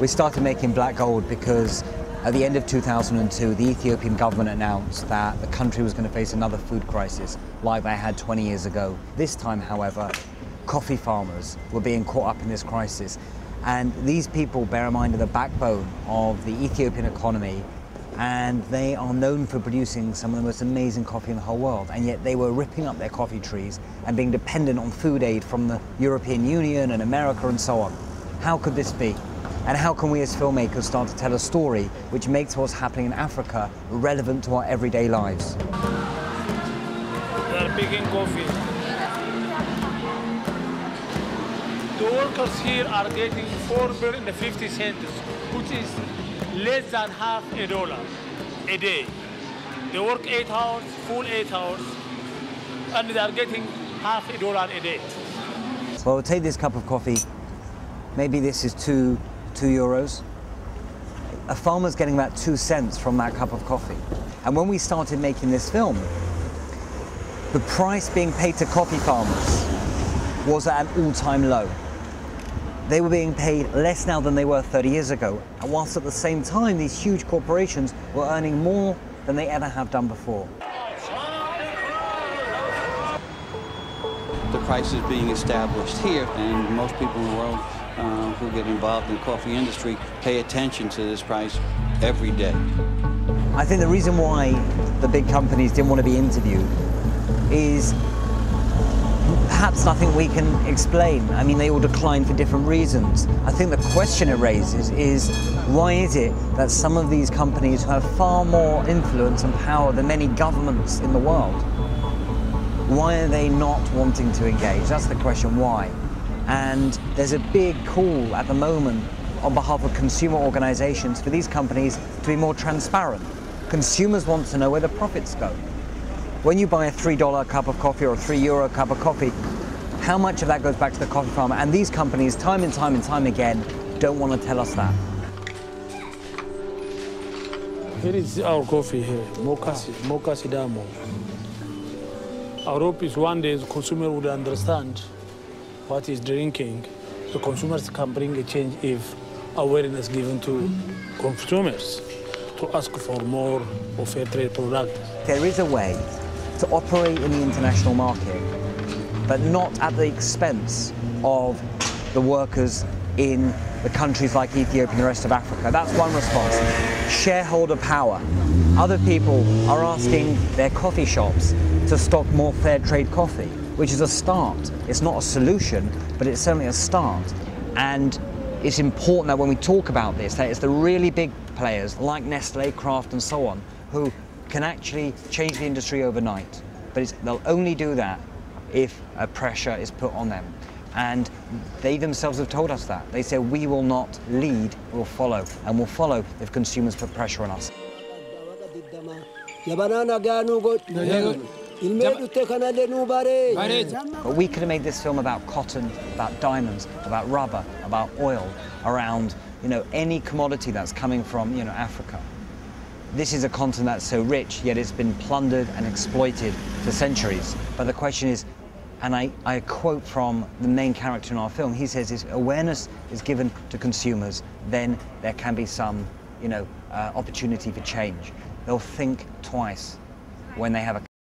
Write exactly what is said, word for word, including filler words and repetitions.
We started making black gold because at the end of two thousand two, the Ethiopian government announced that the country was going to face another food crisis like they had twenty years ago. This time, however, coffee farmers were being caught up in this crisis. And these people, bear in mind, are the backbone of the Ethiopian economy, and they are known for producing some of the most amazing coffee in the whole world. And yet they were ripping up their coffee trees and being dependent on food aid from the European Union and America and so on. How could this be? And how can we as filmmakers start to tell a story which makes what's happening in Africa relevant to our everyday lives? They are picking coffee. The workers here are getting four fifty, which is less than half a dollar a day. They work eight hours, full eight hours, and they are getting half a dollar a day. So I'll take this cup of coffee. Maybe this is two, two euros. A farmer's getting about two cents from that cup of coffee. And when we started making this film, the price being paid to coffee farmers was at an all-time low. They were being paid less now than they were thirty years ago, and whilst at the same time, these huge corporations were earning more than they ever have done before. The price is being established here, and most people in the world uh, who get involved in the coffee industry pay attention to this price every day. I think the reason why the big companies didn't want to be interviewed is perhaps nothing we can explain. I mean, they all decline for different reasons. I think the question it raises is, why is it that some of these companies have far more influence and power than many governments in the world? Why are they not wanting to engage? That's the question, why? And there's a big call at the moment on behalf of consumer organizations for these companies to be more transparent. Consumers want to know where the profits go. When you buy a three dollar cup of coffee or a three euro cup of coffee, how much of that goes back to the coffee farmer? And these companies, time and time and time again, don't want to tell us that. Here is our coffee here, Mokasi, Mokasi Damo. Our hope is one day the consumer would understand what he's drinking. The consumers can bring a change if awareness given to consumers to ask for more of fair trade products. There is a way to operate in the international market, but not at the expense of the workers in the countries like Ethiopia and the rest of Africa. That's one response. Shareholder power. Other people are asking their coffee shops to stock more fair trade coffee, which is a start. It's not a solution, but it's certainly a start. And it's important that when we talk about this, that it's the really big players like Nestle, Kraft, and so on, who can actually change the industry overnight. But it's, they'll only do that if a pressure is put on them. And they themselves have told us that. They say, we will not lead, we'll follow. And we'll follow if consumers put pressure on us. But we could have made this film about cotton, about diamonds, about rubber, about oil, around, you know, any commodity that's coming from, you know, Africa. This is a continent that's so rich, yet it's been plundered and exploited for centuries. But the question is, and I, I quote from the main character in our film, he says, if awareness is given to consumers, then there can be some, you know, uh, opportunity for change. They'll think twice when they have a